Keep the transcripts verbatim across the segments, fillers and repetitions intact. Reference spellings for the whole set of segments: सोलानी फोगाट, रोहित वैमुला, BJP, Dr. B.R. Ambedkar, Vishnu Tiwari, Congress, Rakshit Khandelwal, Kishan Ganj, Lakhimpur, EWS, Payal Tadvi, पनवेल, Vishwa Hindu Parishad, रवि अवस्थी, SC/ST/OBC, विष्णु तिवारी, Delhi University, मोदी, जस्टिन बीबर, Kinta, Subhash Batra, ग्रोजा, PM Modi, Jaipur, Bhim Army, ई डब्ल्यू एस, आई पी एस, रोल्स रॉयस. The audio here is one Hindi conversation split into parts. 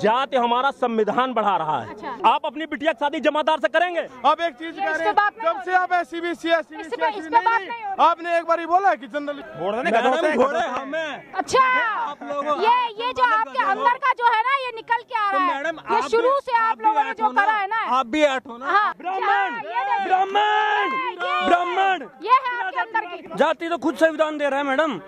जात हमारा संविधान बढ़ा रहा है। अच्छा। आप अपनी बिटिया की शादी जमादार से करेंगे? अब एक चीज कह रहे हैं, जब से आप एस सी बी सी आपने एक बार ही बोला कि जनरल घोड़े हमें। अच्छा, आप लोगों ये ये जो आपके अंदर का जो है ना, ये निकल के आ रहा है। मैडम, ये शुरू से आप लोगों ने जो करा है ना, आप भी ऐठ हो ना। ब्राह्मण ब्राह्मण ब्राह्मण ये है आपके अंदर की जाति, तो खुद संविधान दे रहा है मैडम।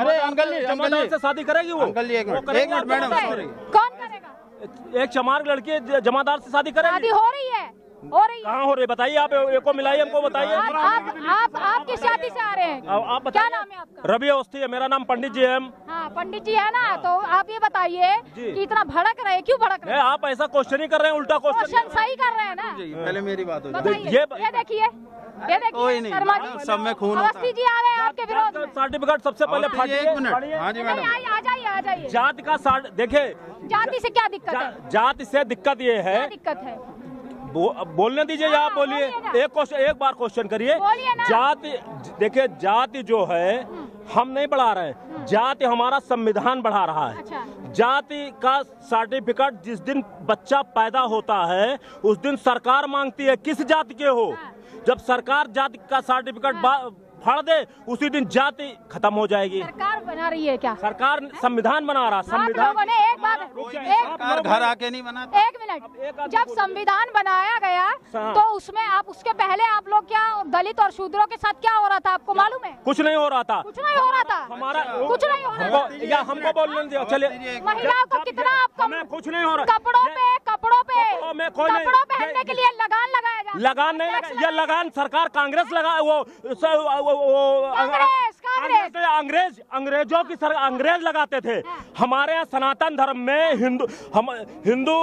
अरे अंकल जी, जमादार से शादी करेगी वो? अंकल जी एक मिनट एक मिनट मैडम, सॉरी। कौन करेगा? एक चमार लड़की जमादार से शादी करेगी? शादी हो रही है, हो रही है। कहाँ हो रही है बताइए? आप एक को मिलाइए, हमको बताइए। आप आप, आप आप किस जाति से आ रहे हैं? आप क्या नाम है आपका? रवि अवस्थी है मेरा नाम। पंडित जी है हम। हाँ, पंडित जी है ना, तो आप ये बताइए कि इतना भड़क रहे क्यों? भड़क रहे आप ऐसा क्वेश्चन ही कर रहे हैं, उल्टा क्वेश्चन सही कर रहे हैं ना। पहले मेरी बात हो जाए। ये देखिए, ये देखिए, सब में खून। अवस्थी जी आ रहे हैं आपके विरोध में। सर्टिफिकेट सबसे पहले फाड़िए। एक मिनट, हाँ जी मैडम, आ जाइए आ जाइए। जाति का देखे, जाति से क्या दिक्कत है? जाति से दिक्कत ये है, दिक्कत है बो, बोलने दीजिए, आप बोलिए। एक क्वेश्चन, एक बार क्वेश्चन करिए। जाति देखिए, जाति जो है हम नहीं बढ़ा रहे हैं, जाति हमारा संविधान बढ़ा रहा है। अच्छा। जाति का सर्टिफिकेट जिस दिन बच्चा पैदा होता है उस दिन सरकार मांगती है किस जाति के हो। जब सरकार जाति का सर्टिफिकेट फाड़ दे उसी दिन जाति खत्म हो जाएगी। सरकार बना रही है क्या? सरकार संविधान बना रहा। संविधान लोगों ने एक बात, सरकार घर आके नहीं बना। एक मिनट, जब संविधान बनाया गया तो उसमें आप, उसके पहले आप लोग क्या दलित और शूद्रों के साथ क्या हो रहा था आपको मालूम है? कुछ नहीं हो रहा था, कुछ नहीं हो रहा था हमारा, कुछ नहीं हो रहा था। हमको बोलने दिया, चलिए। महिलाओं को कितना आपको कुछ नहीं हो रहा, कपड़ों पे कपड़ों पे कपड़ों पहनने के लिए लगान लगाया जाए। लगान नहीं लगा, यह लगान सरकार कांग्रेस लगा, वो अंग्रेज अंग्रेजों की सर अंग्रेज लगाते थे। हमारे यहाँ सनातन धर्म में हिंदू हम हिंदू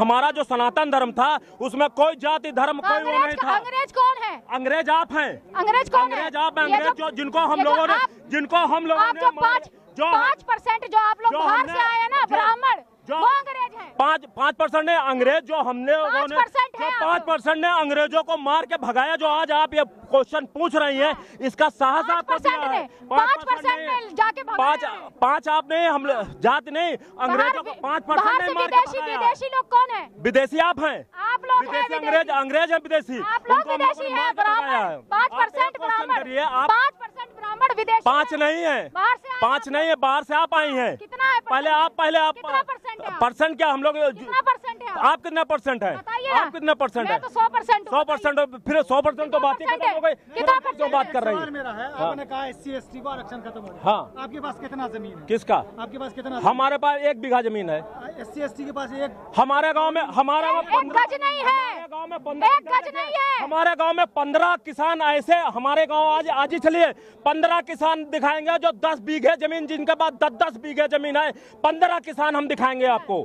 हमारा जो सनातन धर्म था उसमें कोई जाति धर्म कोई वो नहीं था। अंग्रेज कौन है? अंग्रेज आप हैं। अंग्रेज कौन है? अंग्रेज आप हैं। अंग्रेज जो जिनको हम लोगों ने जिनको हम लोगों ने जो पाँच परसेंट जो आप लोग बाहर से आए ना ब्राह्मण, जो अंग्रेज है। पाँच पाँच परसेंट ने अंग्रेज, जो हमने पाँच परसेंट ने अंग्रेजों को मार के भगाया, जो आज आप ये क्वेश्चन पूछ रही हैं, इसका साहस आपको दिया है। पाँच परसेंट ने जाके पाँच पाँच आपने हम जात नहीं अंग्रेजों को पाँच परसेंट ने मार के भगाया। विदेशी लोग कौन है? विदेशी आप हैं, आप लोग विदेशी। अंग्रेज अंग्रेज है, विदेशी आप लोग। विदेशी है ब्राह्मण, पाँच परसेंट ब्राह्मण, पाँच परसेंट ब्राह्मण विदेशी। पाँच नहीं है, पाँच नहीं है, बाहर से आप आई हैं। कितना है पहले आप, पहले आप परसेंट क्या हम लोग? कितना परसेंट है आप? कितना परसेंट है आप? कितना परसेंट है? सौ परसेंट सौ परसेंट फिर सौ परसेंट तो बात ही खत्म हो गई। कितना परसेंट बात कर रही है? मेरा है, आपने कहा एस सी एस टी को आरक्षण खत्म हो गया। हाँ, आपके पास कितना जमीन है? किसका आपके पास कितना? हमारे पास एक बीघा जमीन है। एस सी एस टी के पास एक, हमारे गाँव में, हमारे गज नहीं है, गाँव में पंद्रह नहीं है। हमारे गाँव में पंद्रह किसान ऐसे, हमारे गाँव आज आज ही चलिए पंद्रह किसान दिखाएंगे जो दस बीघे जमीन, जिनके पास दस दस बीघे जमीन है, पंद्रह किसान हम दिखाएंगे आपको।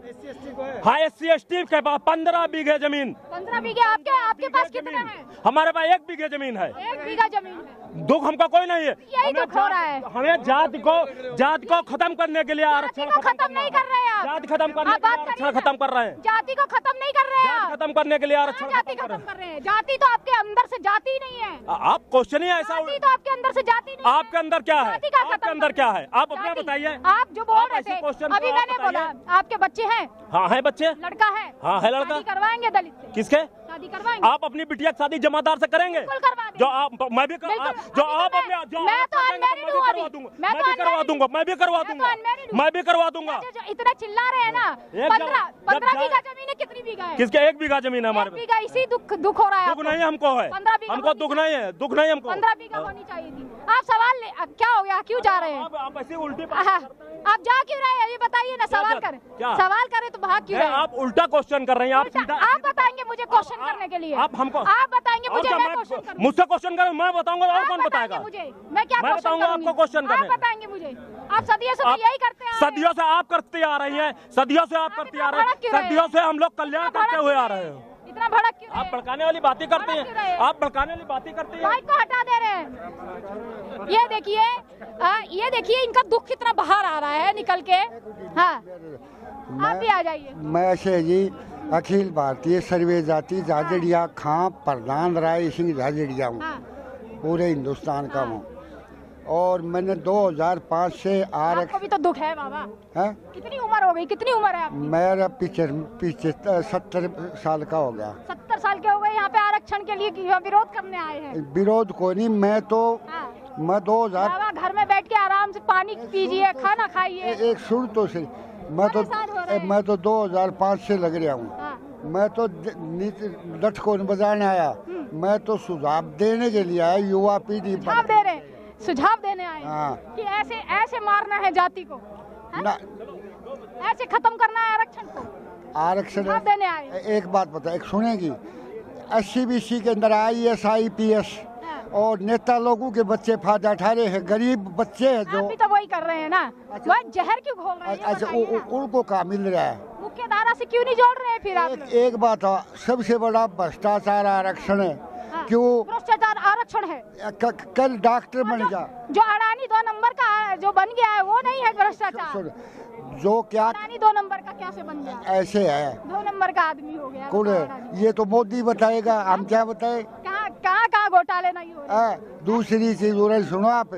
हाँ, एस सी एस टी के पास पंद्रह बीघे जमीन। पंद्रह बीघे आपके आपके पास कितना है? हमारे पास एक बीघे जमीन है। एक बीघा जमीन है। दुख हमका कोई नहीं है, यही दुख हो रहा है। हमें जात को जात को खत्म करने के लिए आरक्षण खत्म नहीं कर रहे हैं। जात खत्म करने के लिए आरक्षण खत्म कर रहे हैं। जाति को खत्म नहीं कर रहे हैं, खत्म करने के लिए आरक्षण जाति खत्म कर रहे हैं। जाति तो आपके अंदर से जाति नहीं है। आप क्वेश्चन ही ऐसा, तो आपके अंदर से जाति नहीं। आपके अंदर क्या है? आपके अंदर क्या है? आप अपना बताइए। आप जो बोल रहे थे अभी मैंने बोला, आपके बच्चे हैं? हाँ है बच्चे, लड़का है। हाँ है लड़का। करवाएंगे दलित से? किसके शादी करवाएंगे? आप अपनी बिटिया की शादी जमादार से करेंगे? जो आप, मैं भी जो आप अपने, मैं तो अनमैरिड हूँ, मैं भी करवा दूंगा, मैं भी करवा दूंगा, मैं भी करवा दूंगा। इतना चिल्ला रहे हैं ना, पंद्रह पंद्रह बीघा जमीन है। कितनी बीघा है? किसके? एक बीघा जमीन है हमारे बीघा। इसी दुख दुख हो रहा है। दुख नहीं हमको है, हमको दुख नहीं है, दुख नहीं हमको। पंद्रह बीघा होनी चाहिए थी। आप सवाल क्या हो गया? क्यों जा रहे हैं आप ऐसे उल्टे? आप जा क्यों रहे हैं ये बताइए ना। सवाल करें, सवाल करें तो भाग क्यों रहे हैं? आप उल्टा क्वेश्चन कर रहे हैं। आप आप बताएंगे मुझे क्वेश्चन करने के लिए? आप हमको आप बताएंगे मुझे? मुझसे क्वेश्चन करें? मैं बताऊंगा और कौन बताएगा मुझे? मैं क्या बताऊंगा आपको? क्वेश्चन करें, आप बताएंगे मुझे? आप सदियों से यही करते हैं। सदियों से आप करती आ रही है, सदियों से आप करती आ रहे हैं, सदियों से हम लोग कल्याण करते हुए आ रहे हैं। इतना भड़क क्यों? आप भड़काने वाली बातें करते हैं, आप भड़काने वाली बातें करते हैं। माइक को हटा दे रहे हैं। ये देखिए, ये देखिए, इनका दुख कितना बाहर आ रहा है निकल के। हाँ, आप भी आ जाइए। मैं से जी अखिल भारतीय सर्वे जाति झाजेड़िया खां प्रधान राय सिंह झाजेड़िया हूँ, पूरे हिंदुस्तान का हूँ। और मैंने दो हज़ार पाँच से आर आपको भी तो दुख है बाबा। है? कितनी उम्र हो गई, कितनी उम्र है आपकी? मेरा पीछे पीछे सत्तर साल का हो गया। सत्तर साल के हो गए, यहाँ पे आरक्षण के लिए विरोध करने आए हैं? विरोध कोई नहीं, मैं तो हाँ। मैं दो हजार बाबा घर में बैठ के आराम से पानी पीजिए, खाना खाइए। एक सुन तो सही, मैं तो मैं तो दो हजार पाँच से लग रहा हूँ। मैं तो लठ को बजाने आया, मैं तो सुझाव देने के लिए आया। युवा पीढ़ी सुझाव दे रहे, सुझाव देने आए हाँ। कि ऐसे ऐसे मारना है जाति को, ना ऐसे खत्म करना है आरक्षण को। आरक्षण देने आए। एक बात बता, एक सुनेगी, एस सी बी सी के अंदर I A S आई पी एस और नेता लोगों के बच्चे फायदा उठा रहे हैं, गरीब बच्चे हैं जो अभी तो वही कर रहे हैं ना। अच्छा, वह जहर क्यों घोल रहे हैं? अच्छा, उनको काम मिल रहा है, मुख्य धारा से क्यों नहीं जोड़ रहे हैं? फिर आप एक, एक बात है, सबसे बड़ा भ्रष्टाचार आरक्षण है। हाँ, क्यों भ्रष्टाचार आरक्षण है? कल डॉक्टर बन जा, जो अडानी दो नंबर का जो बन गया है वो नहीं है भ्रष्टाचार। जो क्या अडानी दो नंबर का कैसे बन गया? ऐसे है, दो नंबर का आदमी हो गया। कौन है? ये तो मोदी बताएगा, हम क्या बताए? कहाँ कहाँ घोटाले नहीं हो रहे? दूसरी चीज उन्हें सुनो आप,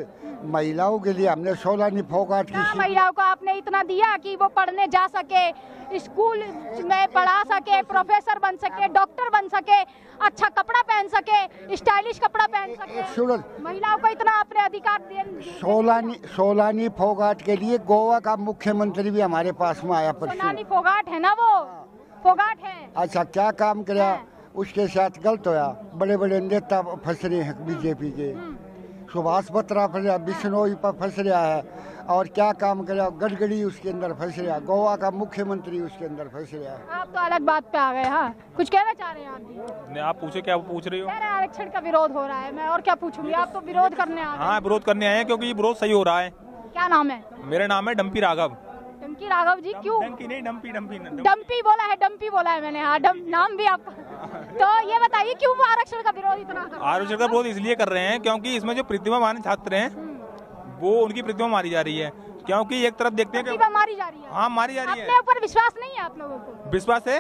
महिलाओं के लिए हमने सोलह निफोकाट की। महिलाओं को आपने इतना दिया कि वो पढ़ने जा सके, स्कूल में पढ़ा सके, प्रोफेसर बन सके, डॉक्टर बन सके, अच्छा कपड़ा पहन सके, स्टाइलिश कपड़ा पहन सके। महिलाओं को इतना आपने अधिकार दिया। सोलानी सोलानी फोगाट के लिए गोवा का मुख्यमंत्री भी हमारे पास में आया। सोलानी फोगाट है ना, वो फोगाट है। अच्छा, क्या काम किया उसके साथ? गलत होया, बड़े बड़े नेता फंस रहे हैं बीजेपी के। सुभाष बत्रा फंसा, बिश्नोई पर फंस रहा है, और क्या काम कर रहा? गड़गड़ी उसके अंदर फंस रहा, गोवा का मुख्यमंत्री उसके अंदर फंस रहा है। आप तो अलग बात पे आ गए। हाँ, कुछ कहना चाह रहे हैं आप भी? आप पूछे, क्या पूछ रही हो? आरक्षण का विरोध हो रहा है, मैं और क्या पूछूंगी? आप तो विरोध करने आए। हाँ, विरोध करने आए हैं क्योंकि विरोध सही हो रहा है। क्या नाम है? मेरा नाम है डम्पी राघव। डम्पी राघव जी क्यों? डम्पी नहीं, डम्पी डम्पी डम्पी बोला है, डम्पी बोला है मैंने। हाँ, नाम भी आपका। तो ये बताइए क्यों आरक्षण का विरोध इतना कर रहे हैं? आरक्षण का विरोध इसलिए कर रहे हैं क्योंकि इसमें जो प्रतिभावान छात्र हैं वो उनकी प्रतिभा मारी जा रही है। क्योंकि एक तरफ देखते हैं प्रतिभा मारी जा रही है। हाँ, मारी जा रही है। अपने ऊपर विश्वास नहीं है आप लोगों को? विश्वास है।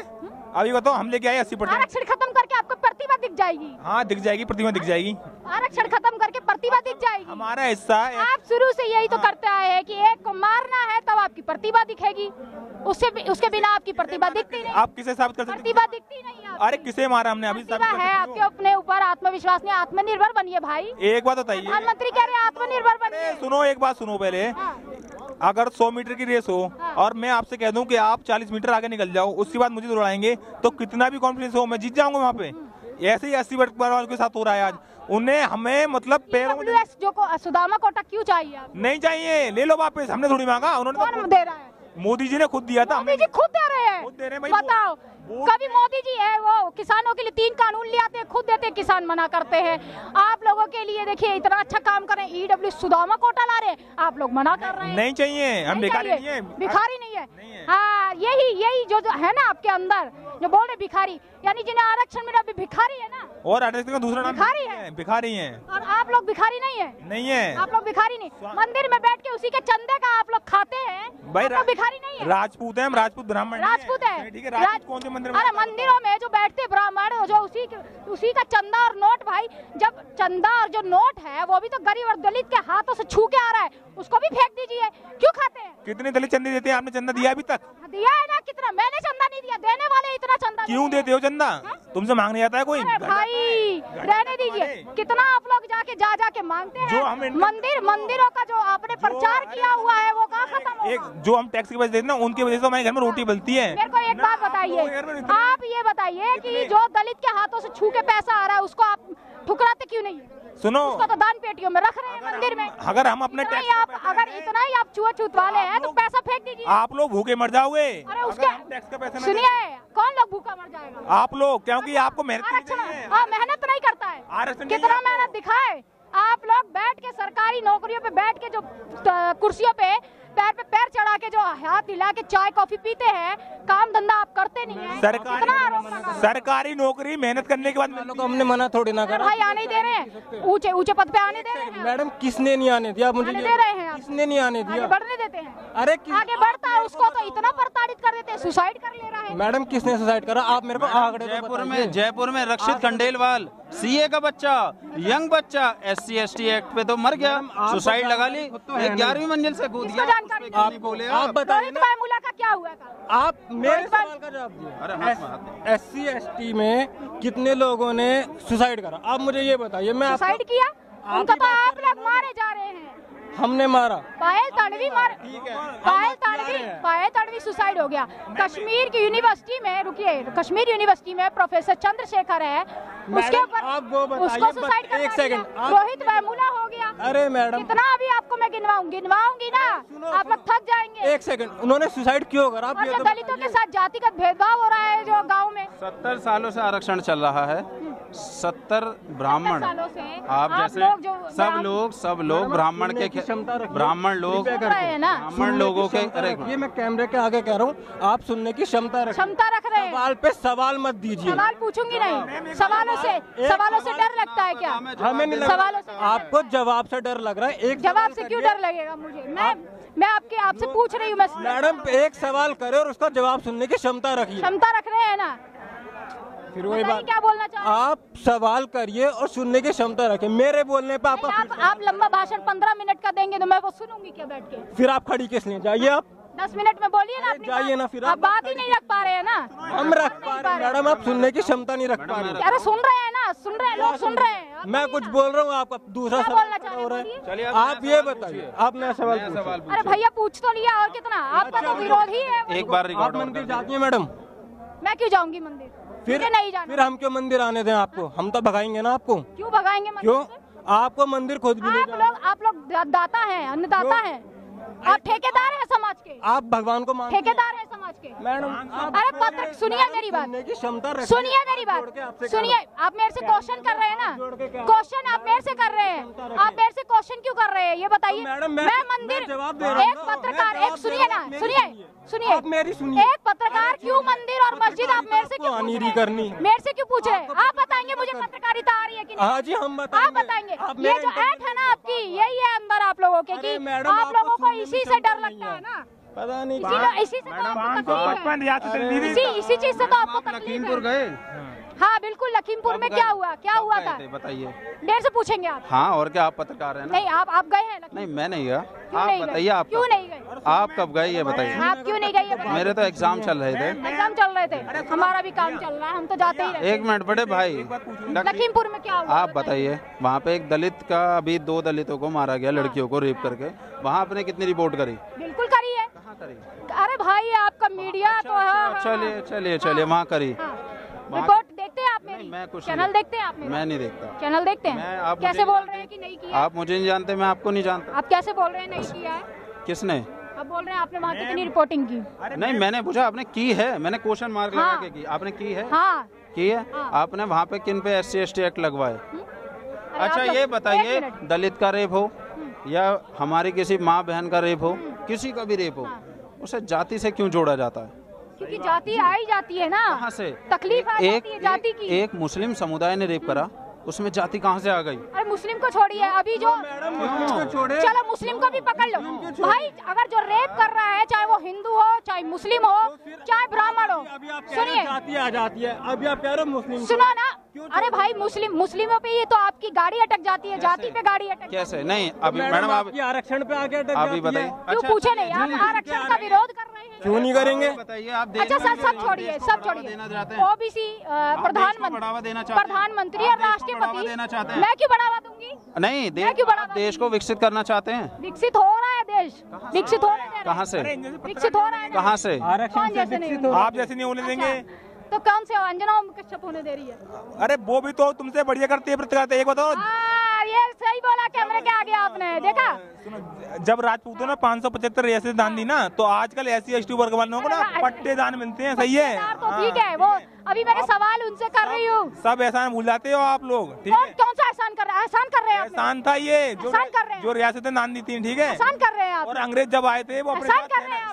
अभी बताओ, हम लेके आए अस्सी परसेंट। आरक्षण खत्म करके आपको प्रतिभा दिख जाएगी। हाँ, दिख जाएगी, प्रतिभा दिख जाएगी। आरक्षण खत्म करके प्रतिभा दिख जाएगी। हमारा हिस्सा आप शुरू से यही तो करते आए हैं कि एक को मारना है तब आपकी प्रतिभा दिखेगी, उससे उसके बिना आपकी प्रतिभा दिखती नहीं। आप किसे साबित कर सकते? प्रतिभा दिखती नहीं। अरे किसे मारा हमने? अभी प्रतिभा है आपके अपने ऊपर, आत्मविश्वास नहीं। आत्मनिर्भर बनिए भाई। एक बात बताइए, प्रधानमंत्री कह रहे हैं आत्मनिर्भर बनिए। सुनो, एक बात सुनो पहले। अगर सौ मीटर की रेस हो और मैं आपसे कह दूं कि आप चालीस मीटर आगे निकल जाओ, उसके बाद मुझे दौड़ाएंगे, तो कितना भी कॉन्फिडेंस हो मैं जीत जाऊंगा वहाँ पे। ऐसे ही अस्सी वर्ष के साथ हो रहा है आज। उन्हें हमें मतलब पैरों में जो को, सुदामा कोटा क्यों चाहिए? नहीं चाहिए, ले लो वापस, हमने थोड़ी मांगा। उन्होंने दे रहा है, मोदी जी ने खुद दिया था। मोदी जी खुद दे रहे हैं, बताओ। कभी मोदी जी है वो किसानों के लिए तीन कानून ले आते हैं, खुद देते हैं, किसान मना करते हैं। आप लोगों के लिए देखिए इतना अच्छा काम कर रहे हैं, ई डब्ल्यू एस Sudama quota ला रहे हैं, आप लोग मना कर रहे हैं। नहीं चाहिए, हम भिखारी नहीं है, भिखारी नहीं है। हाँ, यही यही जो है ना आपके अंदर जो बोल रहे भिखारी, यानी जिन्हें आरक्षण मिला भिखारी है ना। और आरक्षण का दूसरा नाम भिखारी है, भिखारी है। और आप लोग भिखारी नहीं है, नहीं है। आप लोग भिखारी नहीं, मंदिर में बैठ के उसी के चंदे का आप लोग खाते हैं। भाई भिखारी नहीं है, राजपूत है, राजपूत ब्राह्मण, राजपूत है। ठीक है, राजपूत कौन से मंदिर? अरे मंदिरों में जो बैठते ब्राह्मण, जो उसी उसी का चंदा और नोट। भाई जब चंदा और जो नोट है वो भी तो गरीब और दलित के हाथों से छू के आ रहा है, उसको भी फेंक दीजिए। क्यों खाते हैं? कितने दलित चंदे देते हैं? आपने चंदा दिया अभी तक? दिया है ना, कितना? मैंने चंदा नहीं दिया, देने वाले इतना चंदा। क्यों देते हो चंदा? तुमसे मांगने जाता है कोई? भाई रहने दीजिए, कितना आप लोग जाके जा जाके मांगते हैं। मंदिर मंदिरों का जो आपने प्रचार किया हुआ है वो कहाँ खत्म? एक जो हम टैक्स की वजह देते ना, उनकी वजह से हमारे घर में रोटी बनती है। मेरे को एक बात बताइए, आप ये बताइए कि जो दलित के हाथों से छू के पैसा आ रहा है उसको आप ठुकराते क्यों नहीं? सुनो, उसको तो दान पेटियों में रख रहे हैं मंदिर में। अगर हम अपने टैक्स आप अगर इतना ही आप छुआ छूत वाले हैं तो पैसा फेंक दीजिए। आप लोग भूखे मर जाओगे। अरे उसके सुनिए, कौन लोग भूखा मर जाएगा? आप लोग, क्योंकि आपको मेहनत मेहनत नहीं करता है। कितना मेहनत दिखाए आप लोग? बैठ के सरकारी नौकरियों पे बैठ के जो कुर्सियों पे पैर पे पैर चढ़ा आके जो हाथ हिला के चाय कॉफी पीते हैं, काम धंधा आप करते नहीं है। सरकारी, सरकारी नौकरी मेहनत करने के बाद लोगों को हमने मना थोड़ी ना करा। भाई आने दे रहे हैं, ऊंचे ऊंचे पद पे आने दे रहे हैं। मैडम किसने नहीं आने दिया, मुझे दे रहे हैं, किसने नहीं आने दिया, बढ़ने देते हैं। अरे आगे बढ़ता है उसको तो इतना प्रताड़ित कर देते हैं, सुसाइड कर ले रहा है। मैडम किसने सुसाइड करा, आप मेरे को आंकड़े? जयपुर में जयपुर में रक्षित खंडेलवाल, सीए का बच्चा, यंग बच्चा, एससी एसटी एक्ट पे तो मर गया, सुसाइड लगा ली, ग्यारहवीं मंजिल से कूद गया। आप बोले आप बताइए का क्या हुआ था? आप मेरे सवाल का जवाब दिया। एससी एसटी में कितने लोगों ने सुसाइड करा, आप मुझे ये बताइए। मैं सुसाइड किया उनका तो आप लोग मारे जा रहे हैं। हमने मारा, पायल तड़वी मार, पायल तड़वी, पायल तड़वी सुसाइड हो गया। कश्मीर की यूनिवर्सिटी में, रुकिए, कश्मीर यूनिवर्सिटी में प्रोफेसर चंद्रशेखर है, उसके ऊपर उसको सुसाइड करना सेकंड रोहित वैमुला हो गया। अरे मैडम इतना अभी आपको मैं गिनवाऊंगी गिनवाऊंगी ना, आप लोग थक जाएंगे। एक सेकंड, उन्होंने सुसाइड क्यों करा? दलितों के साथ जातिगत भेदभाव हो रहा है जो गाँव में सत्तर सालों से आरक्षण चल रहा है। सत्तर ब्राह्मण आप जैसे लोग सब लोग सब लोग ब्राह्मण के क्षमता ब्राह्मण लोग ब्राह्मण लोगों के, अरे ये मैं कैमरे के आगे कह रहा हूँ, आप सुनने की क्षमता क्षमता रख रहे हैं। सवाल पे सवाल मत दीजिए। सवाल पूछूंगी नहीं, सवालों से सवालों से डर लगता है क्या? हमें नहीं, सवालों से आपको जवाब से डर लग रहा है। एक जवाब से क्यों डर लगेगा मुझे? मैं मैं आपके आपसे पूछ रही हूँ मैडम, एक सवाल करे और उसका जवाब सुनने की क्षमता रखिए। क्षमता रख रहे हैं ना, फिर वही बात, क्या बोलना चाहते हैं आप? सवाल करिए और सुनने की क्षमता रखें। मेरे बोलने पे आपका आप, आप लंबा भाषण पंद्रह मिनट का देंगे तो मैं वो सुनूंगी क्या बैठ के? फिर आप खड़ी किस लिए? जाइए आप दस मिनट में बोलिए ना, जाइए ना, फिर आप बात ही नहीं रख पा रहे हैं ना। हम रख पा रहे हैं मैडम, आप सुनने की क्षमता नहीं रख पा रहे। अरे सुन रहे हैं ना, सुन रहे हैं, लोग सुन रहे हैं। मैं कुछ बोल रहा हूँ, आपका दूसरा सवाल हो रहा है। चलिए आप ये बताइए, आप नया सवाल। अरे भैया पूछ तो लिया, और कितना? आपका तो विरोध ही है। एक बार आप मंदिर जाती है मैडम? मैं क्यों जाऊँगी मंदिर, फिर नहीं जाना। फिर हम क्यों मंदिर आने दें आपको? हम तो भगाएंगे ना आपको। क्यों भगाएंगे मंदिर? क्यों से? आपको मंदिर खुद भी आप लोग आप लोग दाता हैं, अन्नदाता हैं, आप ठेकेदार हैं समाज के, आप भगवान को मानते हैं, ठेकेदार हैं समाज के मैडम। अरे पत्र सुनिए मेरी बात, सुनिए मेरी बात, सुनिए। आप मेरे से क्वेश्चन कर रहे हैं ना, क्वेश्चन आप मेरे से कर रहे हैं, आप मेरे से क्वेश्चन क्यों कर रहे हैं ये बताइए। मैं मंदिर, एक पत्रकार, एक सुनिए ना, सुनिए सुनिए मेरी, सुनिए, एक पत्रकार क्यों मंदिर और मस्जिद आप मेरे से क्यों पूछ रहे हैं? मेरे से क्यों पूछ रहे हैं? आप बताएंगे मुझे पत्रकारिता आ रही है कि नहीं? हाँ जी हम बताएंगे, आप बताएंगे। ये जो ऐड है ना आपकी, यही है अंदर आप लोगों के कि आप लोगों को इसी से डर लगता है ना, पता नहीं इसी से इसी चीज से तो आपको तकलीफ है। हाँ बिल्कुल, लखीमपुर में क्या हुआ, क्या हुआ था बताइए? देर से पूछेंगे आप। हाँ और क्या, आप पत्रकार हैं ना? नहीं आप आप गए हैं? नहीं मैं नहीं गया। आप बताइए आप क्यों नहीं गए, आप कब गए ये बताइए? आप क्यों नहीं गए? मेरे तो एग्जाम चल रहे थे। एग्जाम चल रहे थे, हमारा भी काम चल रहा है, हम तो जाते ही रहे। एक मिनट बड़े भाई, लखीमपुर में क्या हुआ आप बताइए? वहाँ पे एक दलित का, अभी दो दलितों को मारा गया, लड़कियों को रेप करके। वहाँ आपने कितनी रिपोर्ट करी? बिल्कुल करी है। कहाँ करी? अरे भाई आपका मीडिया तो, चलिए चलिए चलिए, वहाँ करी रिपोर्ट देखते हैं आप मेरी? मैं कुछ चैनल देखते हैं आप मेरी? मैं नहीं देखता। चैनल देखते हैं आप? कैसे बोल रहे हैं कि नहीं किया? आप मुझे नहीं जानते, मैं आपको नहीं जानता। आप कैसे बोल रहे हैं नहीं किया है? किसने? आप बोल रहे हैं आपने वहाँ कितनी रिपोर्टिंग की? नहीं मैंने पूछा आपने की है, मैंने क्वेश्चन मार्क लगा के की, आपने की है? हाँ की है। आपने वहाँ पे किन पे S C S T act लगवाए? अच्छा ये बताइए, दलित का रेप हो या हमारी किसी माँ बहन का रेप हो, किसी का भी रेप हो, उसे जाति से क्यों जोड़ा जाता है? क्योंकि जाति आई जाती है ना, कहाँ से तकलीफ आ जाती है जाति की। एक मुस्लिम समुदाय ने रेप करा, उसमें जाति कहाँ से आ गई? अरे मुस्लिम को छोड़िए, अभी जो चलो मुस्लिम को भी पकड़ लो भाई, अगर जो रेप कर रहा है चाहे वो हिंदू हो, चाहे मुस्लिम हो, चाहे ब्राह्मण हो, सुनिए जाति आ जाती है। अभी आप कह रहे हो मुस्लिम, सुनो ना, अरे भाई मुस्लिम मुस्लिमों पे ये तो आपकी गाड़ी अटक जाती है, जाति पे गाड़ी अटक कैसे? नहीं अभी मैडम आप आरक्षण पे आगे अटक, अभी बताइए क्यों पूछे नहीं आप आरक्षण का विरोध कर रहे हैं? क्यों नहीं करेंगे बताइए आप? अच्छा सर सब छोड़िए, सब छोड़िए, ओबीसी प्रधानमंत्री प्रधानमंत्री और राष्ट्रपति देना चाहते हैं, मैं क्यों बढ़ावा दूंगी? नहीं देश को विकसित करना चाहते हैं, विकसित हो रहा है देश, विकसित हो रहा है, कहाँ से विकसित हो रहा है? कहाँ से? आरक्षण जैसे आप जैसे नहीं होने देंगे तो कौन से अंजना कश्यप होने दे रही है? अरे वो भी तो तुमसे बढ़िया करती है, एक बताओ। ये सही बोला कैमरे के आगे आप, आपने देखा, जब राजपूतों ने पाँच सौ पचहत्तर एसे दान दी ना, तो आजकल एससी एसटी वर्ग वालों को ना पट्टे दान मिलते हैं। सही है, ठीक है, वो अभी मैंने सवाल उनसे कर रही हूँ। सब एहसान भूल जाते हो आप लोग, ठीक है? कौन सा एहसान कर रहे हैं? एहसान कर रहे हैं, एहसान था ये जो रियासतें दान दी थी, ठीक है? एहसान कर रहे हैं। और अंग्रेज जब आए थे वो अपने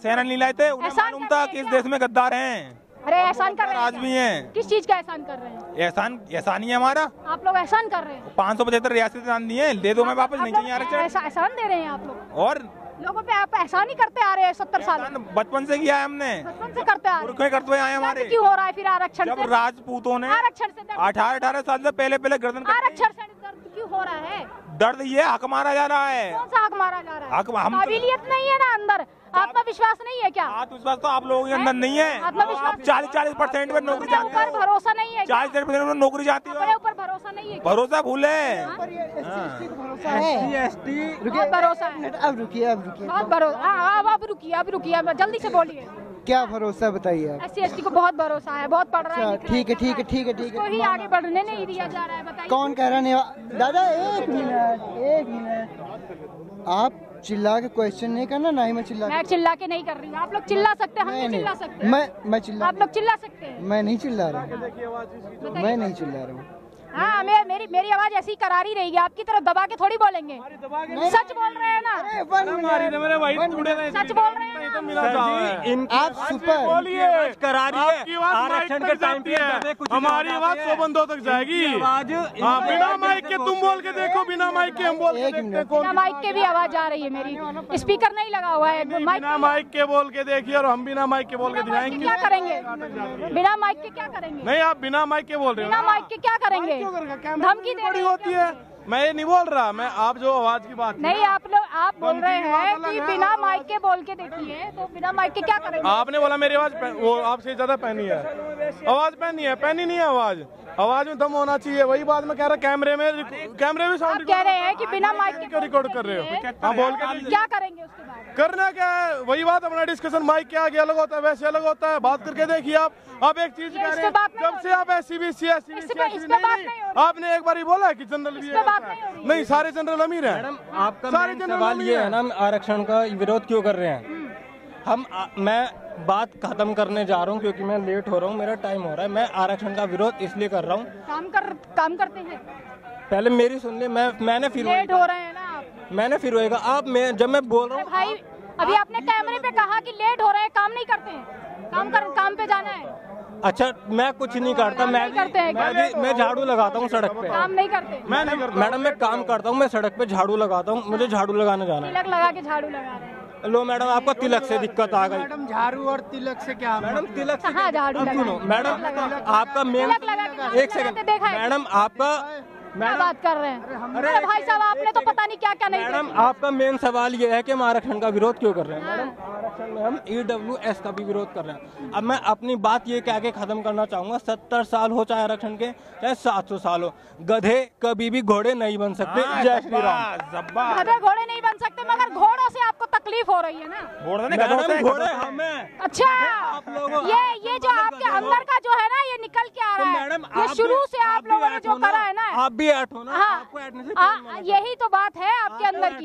सेना नहीं लाए थे, उन्हें मालूम था कि इस देश में गद्दार हैं। अरे एहसान कर रहे हैं, आदमी हैं। किस चीज का एहसान कर रहे हैं? एहसान एहसान ही है हमारा। आप लोग एहसान कर रहे हैं, पाँच सौ पचहत्तर रियासतें दान दी है, दे दो मैं वापस, नहीं चाहिए आरक्षण। एहसान दे रहे हैं आप लोग, और लोगों पे आप एहसान ही करते आ रहे हैं। सत्तर साल बचपन से किया है हमने, बचपन से करते आ रहे, करते हुए आए हमारे। क्यों हो रहा है फिर आरक्षण? जब राजपूतों ने आरक्षण से अठारह अठारह साल से पहले पहले गर्दन, आरक्षण से दर्द क्यों हो रहा है? दर्द ये हक मारा जा रहा है। कौन सा हक मारा जा रहा है? काबिलियत नहीं है ना अंदर, आत्मविश्वास नहीं है क्या? आत्मविश्वास तो आप लोगों के अंदर नहीं है। आत्मविश्वास चालीस चालीस परसेंट में नौकरी जाती है, भरोसा नहीं है। चालीस चालीस परसेंट में नौकरी जाती है, ऊपर भरोसा नहीं है। भरोसा भूले, भरोसा है। अब रुकिए, अब रुकिए, अब रुकिए, अब रुकिए, जल्दी से बोलिए। क्या भरोसा बताइए? एससी एसटी को बहुत भरोसा है, बहुत पढ़ रहा है। ठीक है, ठीक है, ठीक है, ठीक है, आगे बढ़ने नहीं दिया जा रहा है। बताइए कौन कह रहा है? दादा एक मिनट, एक मिनट, आप चिल्ला के क्वेश्चन नहीं करना, ना ही मैं चिल्ला, मैं चिल्ला के नहीं कर रही। आप लोग चिल्ला सकते हैं, हम नहीं चिल्ला सकते। मैं मैं चिल्ला, आप लोग चिल्ला सकते हैं, मैं नहीं चिल्ला रहा हूँ, मैं नहीं चिल्ला रहा हूँ। हाँ, मैं मेरी मेरी आवाज ऐसी करारी रहेगी, आपकी तरफ दबा के थोड़ी बोलेंगे। सच बोल रहे हैं ना, सच बोल रहे हैं आप। सुपर बोलिए, करारी आरक्षण के टाइम पे हमारी आवाज सौ बंदों तक जाएगी। बिना माइक के तुम बोल के देखो, बिना माइक के हम बोल के देखते, बिना माइक के भी आवाज आ रही है मेरी, स्पीकर नहीं लगा हुआ है। बिना माइक के बोल के देखिए, और हम बिना माइक के बोल के दिखाएंगे। क्या करेंगे बिना माइक के? क्या करेंगे? नहीं, आप बिना माइक के बोल रहे हो, बिना माइक के क्या करेंगे? धमकी बड़ी होती है। मैं ये नहीं बोल रहा, मैं आप जो आवाज की बात नहीं, आप लोग आप बोल रहे हैं कि बिना माइक के बोल के देखिए, तो बिना माइक के क्या करेंगे? आपने बोला मेरी आवाज वो आपसे ज्यादा पहनी है, आवाज पहनी है, पहनी नहीं है आवाज, आवाज में दम होना चाहिए। वही बात मैं कह रहा, कैमरे में कैमरे में साउंड कह रहे हैं कि बिना माइक के रिकॉर्ड कर रहे हो, आप बोल के क्या करेंगे? उसके बाद करना क्या है? वही बात, अपना डिस्कशन माइक के आगे अलग होता है, वैसे अलग होता है। बात करके देखिए आप। आप एक चीज कह रहे हैं, जब से आप एससीबीसी आपने एक बार बोला कि जनरल भी नहीं, नहीं सारे जनरल अमीर हैं। मैडम आपका सारे जनरल ये है ना, आरक्षण का विरोध क्यों कर रहे हैं हम? आ, मैं बात खत्म करने जा रहा हूँ, क्योंकि मैं लेट हो रहा हूँ, मेरा टाइम हो रहा है। मैं आरक्षण का विरोध इसलिए कर रहा हूँ, काम कर काम करते हैं, पहले मेरी सुन ले। मैं मैंने फिर लेट हो रहे हैं ना आप, मैंने फिर होएगा आप, मैं जब मैं बोल रहा हूँ भाई, अभी आपने कैमरे पे कहा कि लेट हो रहे हैं, काम नहीं करते हैं, काम कर, काम पे जाना है। अच्छा, मैं कुछ नहीं करता, मैं नहीं करते हैं, मैं भी मैं झाड़ू लगाता हूँ सड़क पे, काम नहीं करते। मैं नहीं करता मैडम, मैं काम करता हूँ, मैं सड़क पे झाड़ू लगाता हूँ, मुझे झाड़ू लगाने जाना है। तिलक लगा के झाड़ू लगा रहे हैं। लो मैडम, आपको तिलक से दिक्कत आ गई। मैडम झाड़ू और तिलक से क्या? मैडम तिलक से हाँ, झाड़ू सुनो मैडम, आपका मेन एक सेकंड मैडम, आपका मैडम बात कर रहे हैं। अरे भाई साहब, आपने तो पता नहीं क्या क्या नहीं। मैडम आपका मेन सवाल ये है कि हम आरक्षण का विरोध क्यों कर रहे हैं? मैडम आरक्षण में हम ई डब्ल्यू एस का भी विरोध कर रहे हैं। अब मैं अपनी बात ये कह के खत्म करना चाहूँगा, सत्तर साल हो चाहे आरक्षण के, चाहे सात सौ साल हो, गधे कभी भी घोड़े नहीं बन सकते। जय श्री राम। गधे घोड़े नहीं बन सकते, मगर घोड़ों से आपको तकलीफ हो रही है ना? घोड़े हमें। अच्छा, ये ये जो आपके अंदर का जो है ना, ये निकल के आ रहा है। शुरू से आप लोगों ने जो करा है ना, आप भी ऐड हो ना, आपको ऐड से कौन मना? यही तो बात है आपके अंदर की,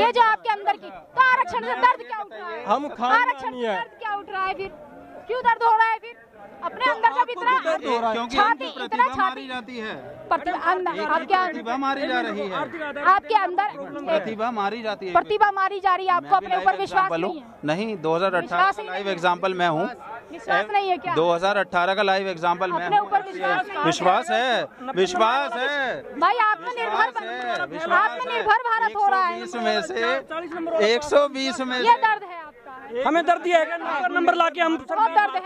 ये जो आपके अंदर की। तो आरक्षण से दर्द क्या उठ रहा है? हम आरक्षण से दर्द क्या उठ रहा है? फिर क्यों दर्द हो रहा है? फिर अपने अंदर का भी इतना दर्द हो रहा है, छाती इतना छाती जाती है, प्रतिभा मारी जा रही है आपके अंदर, प्रतिभा मारी जाती है, प्रतिभा मारी जा रही है। आपको अपने ऊपर विश्वास नहीं। दो हजार अठारह लाइव एग्जाम्पल मैं हूँ, विश्वास नहीं है क्या? दो हजार अठारह का लाइव एग्जाम्पल में विश्वास है, विश्वास है भाई। आत्मनिर्भर आत्मनिर्भर भारत हो रहा है, इसमें से एक सौ बीस में ये दर्द है आपका। हमें दर्द दिया है, नंबर लाके हम दर्द है।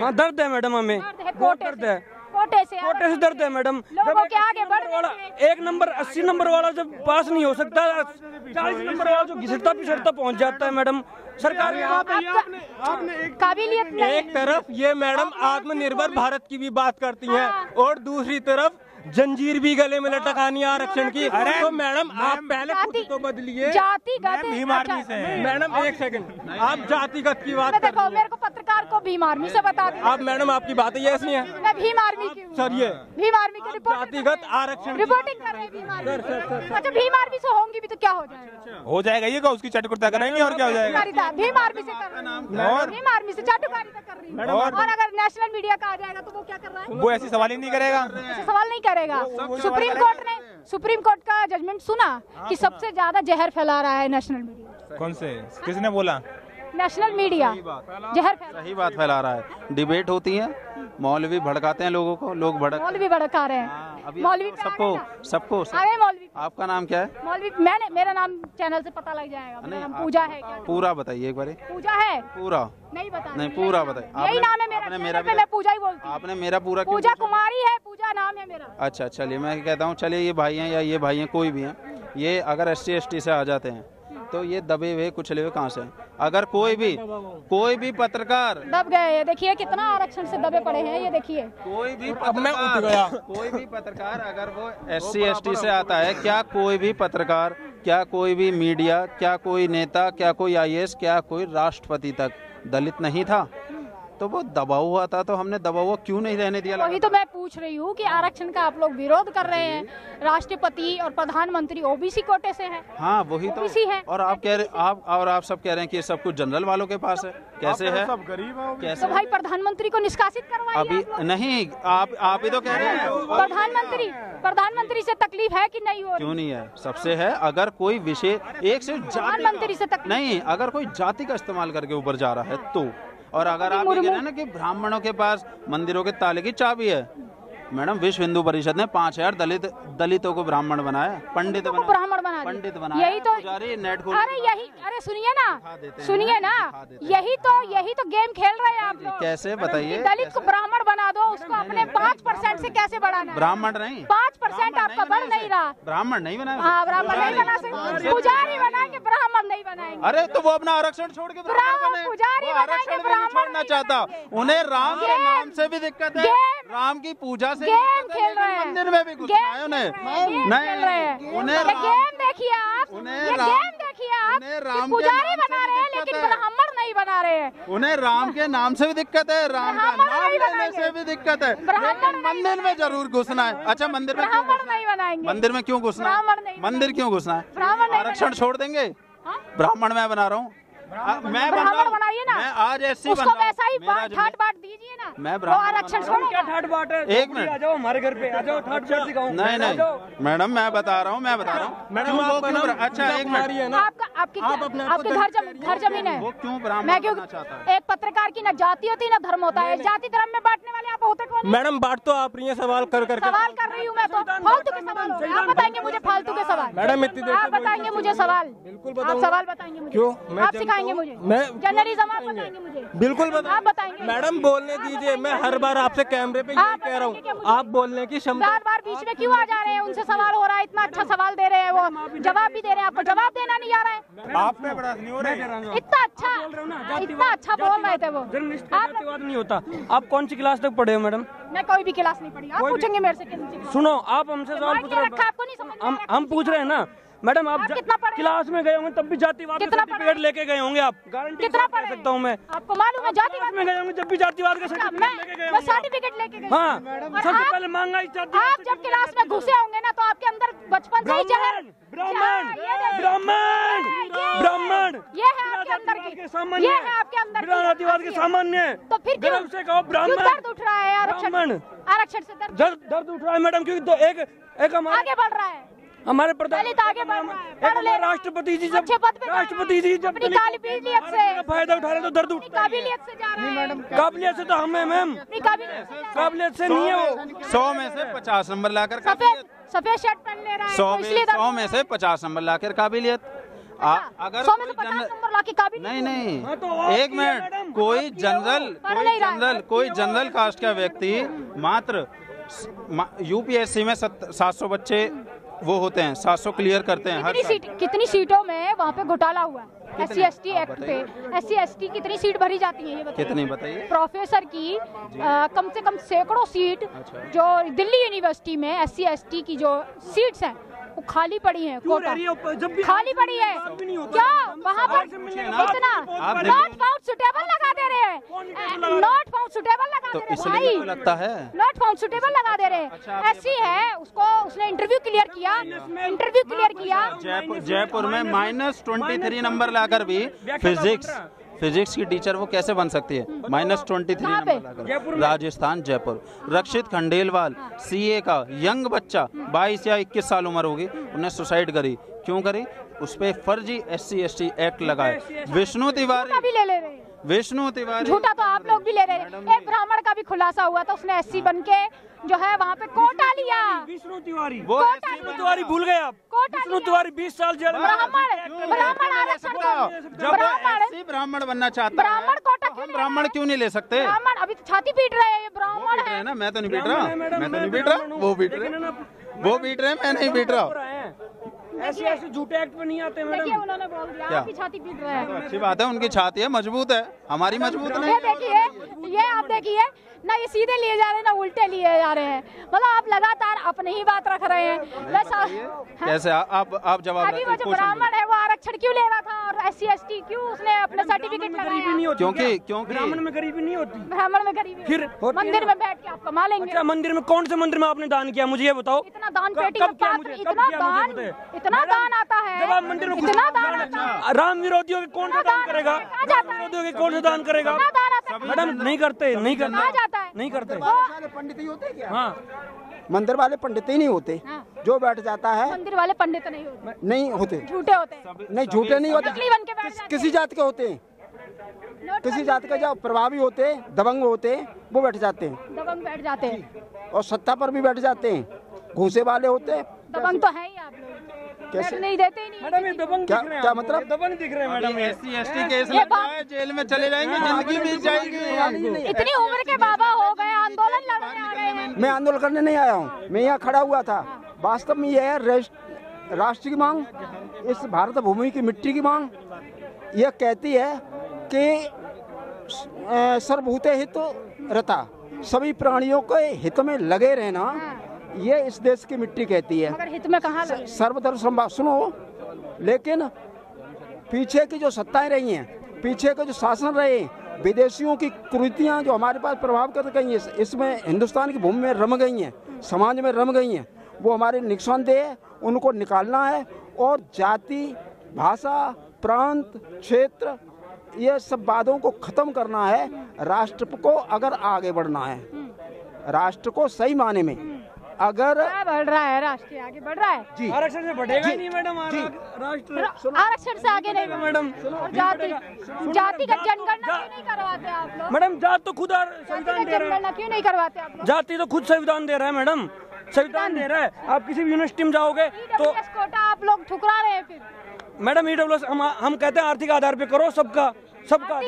हाँ दर्द है मैडम, हमें बहुत दर्द है, कोटे से कोटे से दर्द है मैडम। लोगों के आगे बढ़ वाला एक नंबर अस्सी नंबर वाला जब पास नहीं हो सकता, चालीस नंबर वाला जो घिसटता पिछड़ता पहुंच जाता है मैडम। सरकार काबिलियत नहीं। एक तरफ ये मैडम आत्मनिर्भर भारत की भी बात करती हैं, और दूसरी तरफ जंजीर भी गले में लटकानी आरक्षण की। अरे तो मैडम आप पहले खुद तो बदलिए, जातिगत भीम आर्मी से। मैडम एक सेकंड, आप जातिगत की बात कर रहे हो, मेरे को पत्रकार को भीम आर्मी से बता दें आप। मैडम आपकी बात ये ऐसी है, मैं भीम आर्मी की हूं सर, ये भीम आर्मी की रिपोर्ट, जातिगत आरक्षण रिपोर्टिंग कर रहे हैं भीम आर्मी। अच्छा भीम आर्मी से होंगी भी तो क्या हो जाएगा, हो जाएगा ये का उसकी चाटुकारिता करेंगे और क्या हो जाएगा। भीम आर्मी से कर रही है, भीम आर्मी से चाटुकारिता कर रही है। और अगर नेशनल मीडिया का आ जाएगा तो वो क्या कर रहा है, वो ऐसे सवाल ही नहीं करेगा, ऐसे सवाल नहीं करेगा। सुप्रीम कोर्ट ने सुप्रीम कोर्ट का जजमेंट सुना कि सबसे ज्यादा जहर फैला रहा है नेशनल मीडिया। कौन से, किसने बोला? नेशनल मीडिया जहर, सही बात फैला रहा है। डिबेट होती है, मौलवी भड़काते हैं लोगों को, लोग भड़क मौलवी भड़का रहे हैं। मौलवी सबको सबको अरे मौलवी, आपका नाम क्या है? मौलवी, मैंने मेरा नाम चैनल से पता लग जाएगा। मेरा नाम पूजा है। पूरा बताइए एक बार। पूजा है पूरा नहीं बता नहीं पूरा बताइए, यही नाम है मेरा, मेरा मैं पूजा ही बोलती हूँ। आपने मेरा पूरा, पूजा कुमारी है, पूजा नाम है मेरा। अच्छा चलिए, मैं कहता हूँ चलिए ये भाई हैं या ये भाई हैं कोई भी हैं, ये अगर एस सी एस टी से आ जाते हैं तो ये दबे हुए कुचले हुए कहाँ से? अगर कोई भी कोई भी पत्रकार दब गए, देखिए कितना आरक्षण से दबे पड़े हैं ये देखिए। कोई भी पत्रकार कोई भी पत्रकार अगर वो एस सी एस टी से आता है, क्या कोई भी पत्रकार, क्या कोई भी मीडिया, क्या कोई नेता, क्या कोई आई ए एस, क्या कोई राष्ट्रपति तक दलित नहीं था? तो वो दबा हुआ था, तो हमने दबा हुआ क्यों नहीं रहने दिया? वही तो मैं पूछ रही हूँ कि आरक्षण का आप लोग विरोध कर रहे हैं, राष्ट्रपति और प्रधानमंत्री ओबीसी कोटे से हैं। हाँ वही तो है। और आप कह रहे आप और आप सब कह रहे हैं कि सब कुछ जनरल वालों के पास है, कैसे है? सब गरीब है कैसे? तो भाई प्रधानमंत्री को निष्कासित करवाइए। अभी नहीं, आप आप ही तो कह रहे हैं प्रधानमंत्री प्रधानमंत्री से तकलीफ है कि नहीं? हो क्यों नहीं है, सबसे है। अगर कोई विशेष एक से प्रधानमंत्री से नहीं, अगर कोई जाति का इस्तेमाल करके ऊपर जा रहा है तो, और अगर आप ये कह रहे हैं ना कि ब्राह्मणों के पास मंदिरों के ताले की चाबी है, मैडम विश्व हिंदू परिषद ने पाँच हजार दलित दलितों को ब्राह्मण बनाया, पंडित तो बनाया, ब्राह्मण बनाया, पंडित बनाया, यही तो नेट खोल, अरे यही, अरे सुनिए ना सुनिए ना, यही तो यही तो गेम खेल रहे हैं आप लोग। कैसे बताइए? दलित को ब्राह्मण बना दो, उसको अपने पाँच परसेंट से कैसे बढ़ाना? ब्राह्मण नहीं, पाँच परसेंट आपका बढ़ नहीं रहा, ब्राह्मण नहीं बनाए, हाँ ब्राह्मण नहीं बना सकते, पुजारी बनाएंगे ब्राह्मण नहीं बनाएंगे। अरे तो वो अपना आरक्षण छोड़ के पुजारी बनाएंगे, ब्राह्मण चाहता, उन्हें राम के नाम से भी दिक्कत है, राम की पूजा से गेम खेल रहे हैं, मंदिर में भी घुस आए उन्हें नहीं, उन्हें गेम देखिए आप, उन्हें गेम देखिए आप, राम पुजारी बना रहे हैं लेकिन ब्राह्मण नहीं बना रहे हैं, उन्हें राम के नाम से भी दिक्कत है, राम का नाम लेने से भी दिक्कत है, मंदिर में जरूर घुसना है। अच्छा मंदिर में ब्राह्मण नहीं बनाएंगे, मंदिर में क्यों घुसना है, मंदिर क्यों घुसना है? आरक्षण छोड़ देंगे, ब्राह्मण मैं बना रहा हूँ, मैं ब्राह्मण बनाइए ना, मैं आज ऐसी उसको वैसा ही ठाट बाट दीजिए ना, मैं ब्राह्मण आरक्षण छोड़ूंगा। ठाट बाट है, एक मिनट आ जाओ हमारे घर पे, आ जाओ ठाट बाट सिखाऊं। नहीं नहीं मैडम मैं बता रहा हूँ, मैं बता रहा हूँ मैडम आप क्यों, अच्छा एक मिनट, आपका आपकी आपके घर घर जमीन है, वो क्यों ब्राह्मण चाहता है? एक पत्रकार की ना जाति होती ना धर्म होता है, जाति धर्म में बांटने वाले आप होते कौन? मैडम बांट तो आप रही है, सवाल कर कर सवाल कर रही हूँ मैं, तो फालतू के सवाल आप बताएंगे मुझे, फालतू के सवाल मैडम इतनी आप बताएंगे मुझे, सवाल बिल्कुल आप सवाल बताएंगे मुझे, क्यों आप सिखाएंगे मुझे, मैं जर्नलिज्म आप बताएंगे मुझे, बिल्कुल आप बताएंगे। मैडम बोलने दीजिए, मैं हर बार आपसे कैमरे पे ये कह रहा हूँ, आप बोलने की क्षमता, बार बार बीच में क्यों आ जा रहे हैं? उनसे सवाल हो रहा है, इतना अच्छा सवाल दे रहे हैं, वो जवाब भी दे रहे हैं, आपको जवाब देना नहीं आ रहा है, आप में बड़ा नहीं हो रहा है, इतना अच्छा इतना अच्छा बोल रहे थे वो, जातिवाद नहीं होता। आप कौन सी क्लास तक पढ़े हो मैडम? मैं कोई भी क्लास नहीं पढ़ी, आप पूछेंगे मेरे से? सुनो आप हमसे सवाल पूछ रहे हैं, हम पूछ रहे हैं ना मैडम, आप, आप कितना क्लास में गए होंगे तब भी जातिवाद का सर्टिफिकेट लेके गए होंगे आप, गारंटी कर सकता हूँ मैं, आपको मालूम है जातिवाद में गए होंगे जब भी जातिवाद का सर्टिफिकेट लेके गए, हाँ सबसे पहले मांगा ही जातिवाद। आप जब क्लास में घुसे होंगे ना तो आपके अंदर बचपन से ही जहर ब्राह्मण ब्राह्मण ब्राह्मण ये है आपके अंदर की सामान्य, ये है आपके अंदर जातिवाद के सामान्य, तो फिर गर्व से कहो ब्राह्मण। दर्द उठ रहा है आरक्षण आरक्षण से दर्द दर्द उठ रहा है मैडम, क्योंकि एक एक आगे बढ़ रहा है हमारे प्रधानमंत्री, राष्ट्रपति जी जब राष्ट्रपति जी जब फायदा उठा रहे तो दर्द उठता है, काबिलियत से तो हमें मैम काबिलियत से नहीं है वो, सौ में से पचास नंबर लाकर सफेद शर्ट पहन ले रहा है, सौ में सौ में से पचास नंबर लाकर काबिलियत, अगर सौ में से पचास नंबर लाके काबिलियत नहीं नहीं एक मिनट, कोई जनरल कोई जनरल कोई जनरल कास्ट का व्यक्ति मात्र यू पी एस सी में सात सौ बच्चे वो होते हैं, सात सौ क्लियर करते हैं। कितनी, हर सीट, कितनी सीटों में वहाँ पे घोटाला हुआ है S C S T act पे? एस सी एस टी कितनी सीट भरी जाती है ये बताइए, कितनी बताइए? प्रोफेसर की आ, कम से कम सैकड़ों सीट, अच्छा। जो दिल्ली यूनिवर्सिटी में एस सी एस टी की जो सीट्स हैं खाली पड़ी है, खाली पड़ी है क्या वहाँ पर? इतना नॉट फाउंड सुटेबल लगा दे रहे हैं, नॉट फाउंड सुटेबल लगा दे रहे भाई, लगता है नॉट फाउंड सुटेबल लगा दे रहे। एससी है उसको, उसने इंटरव्यू क्लियर किया, इंटरव्यू क्लियर किया। जयपुर में माइनस ट्वेंटी थ्री नंबर लाकर भी फिजिक्स फिजिक्स की टीचर वो कैसे बन सकती है? माइनस ट्वेंटी थ्री नंबर, राजस्थान जयपुर। रक्षित खंडेलवाल सीए का यंग बच्चा, बाईस या इक्कीस साल उम्र होगी, उन्हें सुसाइड करी। क्यों करी? उस पर फर्जी S C S T act लगाए। विष्णु तिवारी, विष्णु तिवारी झूठा तो आप लोग भी ले रहे हैं। एक ब्राह्मण का भी खुलासा हुआ था, उसने एससी बन के जो है वहाँ पे कोटा लिया। विष्णु तिवारी, वो विष्णु तिवारी भूल गए आप, विष्णु तिवारी बीस साल जेल। ब्राह्मण, ब्राह्मण आरक्षण को, ब्राह्मण ब्राह्मण बनना चाहता, ब्राह्मण कोटा, ब्राह्मण क्यों नहीं ले सकते? ब्राह्मण अभी छाती पीट रहे हैं, ब्राह्मण है ना। मैं तो नहीं पीट रहा, मैं तो नहीं पीट रहा, वो पीट रहे, वो पीट रहे, मैं नहीं पीट रहा। ऐसे ऐसे झूठे एक्ट पे नहीं आते मैडम। उन्होंने बोल दिया आपकी छाती पीट रहा है। अच्छी बात है, उनकी छाती है मजबूत है, हमारी मजबूत नहीं। देखिए ये आप देखिए ना, ये सीधे लिए जा रहे हैं ना उल्टे लिए जा रहे हैं, मतलब आप लगातार अपनी ही बात रख रहे हैं। कैसे आप आप जवाब? ब्राह्मण है वो आरक्षण क्यों ले रहा था और एस सी एस टी क्यों उसने अपने सर्टिफिकेट लगाया? क्योंकि क्योंकि ब्राह्मण में गरीबी नहीं होती, ब्राह्मण में गरीबी फिर मंदिर में बैठ के आप कमा लेंगे। मंदिर में कौन से मंदिर में आपने दान किया मुझे ये बताओ? इतना दान पेटी में पात्र, इतना दान, इतना दान आता है जब आप मंदिर में, इतना दान आता है। राम विरोधियों के कौन सा दान करेगा? राम विरोधियों के कौन सा दान करेगा? मैडम नहीं करते, नहीं करते, नहीं करते। पंडित ही होते क्या? हाँ, मंदिर वाले पंडित ही नहीं होते। जो बैठ जाता है मंदिर वाले पंडित नहीं होते, नहीं होते, झूठे होते। नहीं झूठे नहीं होते, किसी जात के होते हैं, किसी जात के। जो प्रभावी होते, दबंग होते, वो बैठ जाते हैं, दबंग बैठ जाते हैं। और सत्ता पर भी बैठ जाते हैं, घूसे वाले होते। दबंग तो है ही आप लोग, कैसे नहीं देते ही नहीं। मैडम ये दबंग क्या, क्या मतलब दबंग दिख रहे हैं madam? S C S T case लगा है, जेल में चले जाएंगे, जिंदगी बीत जाएगी। इतनी उम्र के बाबा हो गए, आंदोलन लड़ने आ गए हैं। मैं आंदोलन करने नहीं आया हूँ, मैं यहाँ खड़ा हुआ था। वास्तव में यह है राष्ट्र की मांग, इस भारत भूमि की मिट्टी की मांग। यह कहती है कि सर्वभूत हित रता, सभी प्राणियों के हित में लगे रहना, ये इस देश की मिट्टी कहती है। मगर हित में कहाँ लगे? सर्वधर्म समभाव। सुनो, लेकिन पीछे की जो सत्ताएं रही हैं, पीछे के जो शासन रहे, विदेशियों की कुरीतियाँ जो हमारे पास प्रभाव कर गई हैं, इसमें हिंदुस्तान की भूमि में रम गई हैं, समाज में रम गई हैं, वो हमारे नुकसानदेह है। उनको निकालना है और जाति, भाषा, प्रांत, क्षेत्र, ये सब बातों को ख़त्म करना है। राष्ट्र को अगर आगे बढ़ना है, राष्ट्र को सही माने में अगर बढ़ रहा है, राष्ट्र आगे बढ़ रहा है। आरक्षण से बढ़ेगा नहीं मैडम, राष्ट्र आरक्षण से आगे नहीं मैडम। जाति, जाति का जनगणना क्यों नहीं करवाते आप लोग? मैडम जात तो खुद संविधान दे रहा है, क्यों नहीं करवाते आप लोग? जाति तो खुद संविधान दे रहा है मैडम, संविधान दे रहा है। आप किसी भी यूनिवर्सिटी में जाओगे तो कोटा आप लोग ठुकरा रहे हैं। फिर मैडम ई डब्ल्यू एस हम हम कहते हैं आर्थिक आधार पे करो, सबका सबका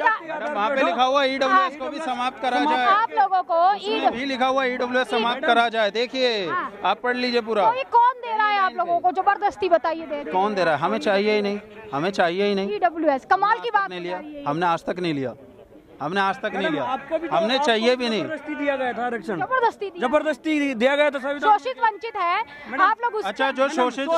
वहाँ पे लिखा हुआ ई डब्ल्यू एस को भी समाप्त करा जाए। आप लोगों को भी लिखा हुआ ई डब्ल्यू एस समाप्त करा जाए। देखिए आप पढ़ लीजिए पूरा। कौन दे रहा है आप लोगों को जबरदस्ती? बताइए दे रहे, कौन दे रहा है? हमें चाहिए ही नहीं, हमें चाहिए ही नहीं ई डब्ल्यू एस। कमाल की बात, नहीं लिया हमने, आज तक नहीं लिया हमने, आज तक नहीं लिया हमने, चाहिए भी नहीं। जबरदस्ती दिया गया था आरक्षण, जबरदस्ती जबरदस्ती दिया गया था। शोषित वंचित है आप लोग। अच्छा, जो शोषित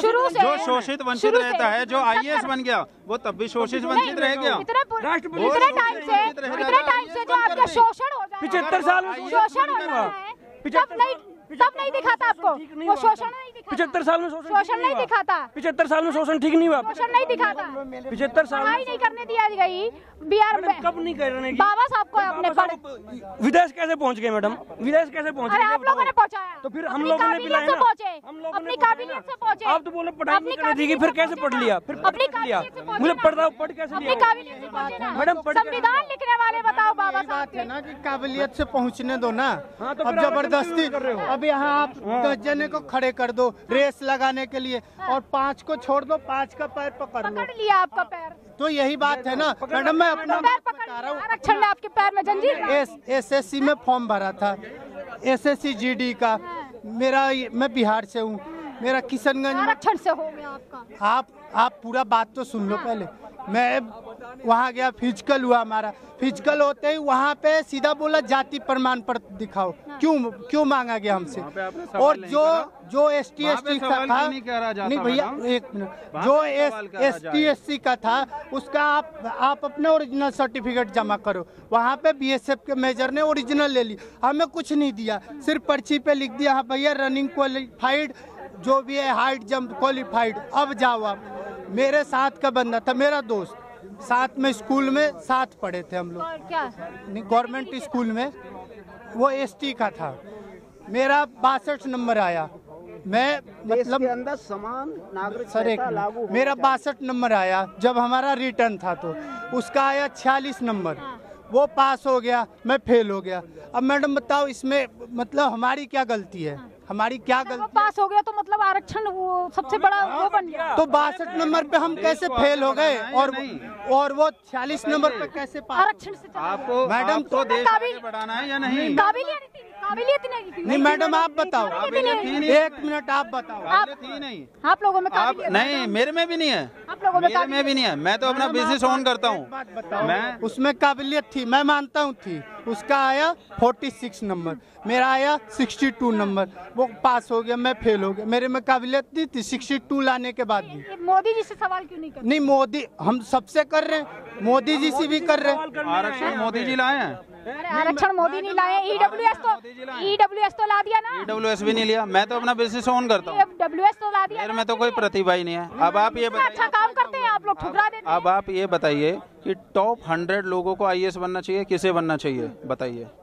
जो शोषित वंचित रहता है, जो आई ए एस बन गया वो तब भी शोषित वंचित रह गया। इतने टाइम से, इतने टाइम से जो आपका शोषण हो रहा है, पिछहत्तर साल शोषण हो रहा है, तब नहीं दिखाता आपको वो शोषण? पिछहत्तर साल में शोषण नहीं दिखाता, पिछहत्तर साल में शोषण ठीक नहीं हुआ, शोषण नहीं दिखाता। पिछहत्तर साल में नहीं करने दिया गई बिहार में, कब नहीं करने? बाबा साहब को अपने पर विदेश कैसे पहुंच गए मैडम? विदेश कैसे पहुंच गए? आप लोगों ने पहुंचाया तो फिर हम लोगों ने पिलाया, हम लोग अपनी काबिलियत से पहुंचे। आप तो बोले पढ़ाई नहीं करने देगी, फिर कैसे पढ़ लिया? फिर अपनी मुझे पढ़ पढ़ कैसे लिया मैडम? संविधान लिखने वाले बताओ बाबा साहब है ना, कि काबिलियत से पहुँचने दो ना। अब जबरदस्ती अब यहाँ आप दस जने को खड़े कर दो रेस लगाने के लिए और पांच को छोड़ दो, पांच का पैर पकड़ लो। पकड़ लिया आपका पैर, तो यही बात है ना मैडम। मैं अपना बता रहा हूँ, आरक्षण में आपके पैर में जंजीर। एस एस सी में फॉर्म भरा था, S S C G D का मेरा, मैं बिहार से हूँ। मेरा किशनगंज आरक्षण से हो गया आपका। आप आप पूरा बात तो सुन लो। हाँ। पहले मैं वहाँ गया, फिजिकल हुआ हमारा। फिजिकल होते ही वहाँ पे सीधा बोला जाति प्रमाण पत्र दिखाओ। हाँ। क्यों क्यों मांगा गया हमसे? और जो जो एस टी एस टी का था, नहीं भैया एक मिनट, जो एस टी एस सी का था उसका आप आप अपना ओरिजिनल सर्टिफिकेट जमा करो। वहाँ पे बीएसएफ के मेजर ने ओरिजिनल ले ली, हमें कुछ नहीं दिया, सिर्फ पर्ची पे लिख दिया हाँ भैया रनिंग क्वालिफाइड जो भी है हाइट जंप क्वालिफाइड। अब जाओ आप। मेरे साथ का बंदा था, मेरा दोस्त, साथ में स्कूल में साथ पढ़े थे हम लोग, नहीं गवर्नमेंट स्कूल में, वो एसटी का था। मेरा बासठ नंबर आया, मैं मतलब अंदर समान नागरिक सर एक लागू, मेरा बासठ नंबर आया जब हमारा रिटर्न था, तो उसका आया छियालीस नंबर। वो पास हो गया, मैं फेल हो गया। अब मैडम बताओ इसमें मतलब हमारी क्या गलती है? हमारी क्या गलती? पास हो गया तो मतलब आरक्षण वो सबसे बड़ा वो बन गया, तो बासठ नंबर पे हम कैसे फेल हो गए और और वो छियालीस नंबर पे कैसे पास? आरक्षण से आपको मैडम तो बढ़ाना है या नहीं? काबिलियत नहीं। नहीं मैडम आप बताओ, एक मिनट आप बताओ। आप लोगों में काबिलियत नहीं, मेरे में भी नहीं है, आप लोगों में काबिलियत भी नहीं है। मैं तो अपना बिजनेस ऑन करता हूँ, मैं उसमें काबिलियत थी, मैं मानता हूँ थी। उसका आया छियालीस नंबर, मेरा आया बासठ नंबर, वो पास हो गया, मैं फेल हो गया। मेरे में काबिलियत नहीं थी बासठ लाने के बाद भी। मोदी जी से सवाल क्यों नहीं करते? नहीं मोदी हम सबसे कर रहे हैं, मोदी जी से भी कर रहे हैं। आरक्षण मोदी जी लाए हैं? अरे आरक्षण मोदी नहीं लाए। ईडब्ल्यूएस तो ईडब्ल्यूएस तो ला दिया ना। ईडब्ल्यूएस भी नहीं लिया, मैं तो अपना बिजनेस ऑन करता हूँ। ईडब्ल्यूएस तो ला दिया, में तो कोई प्रतिभा ही नहीं है। अब आप ये अच्छा काम करते हैं आप लोग, ठुकरा देते हैं। अब आप ये बताइए कि टॉप हंड्रेड लोगों को आई ए एस बनना चाहिए, किसे बनना चाहिए बताइए?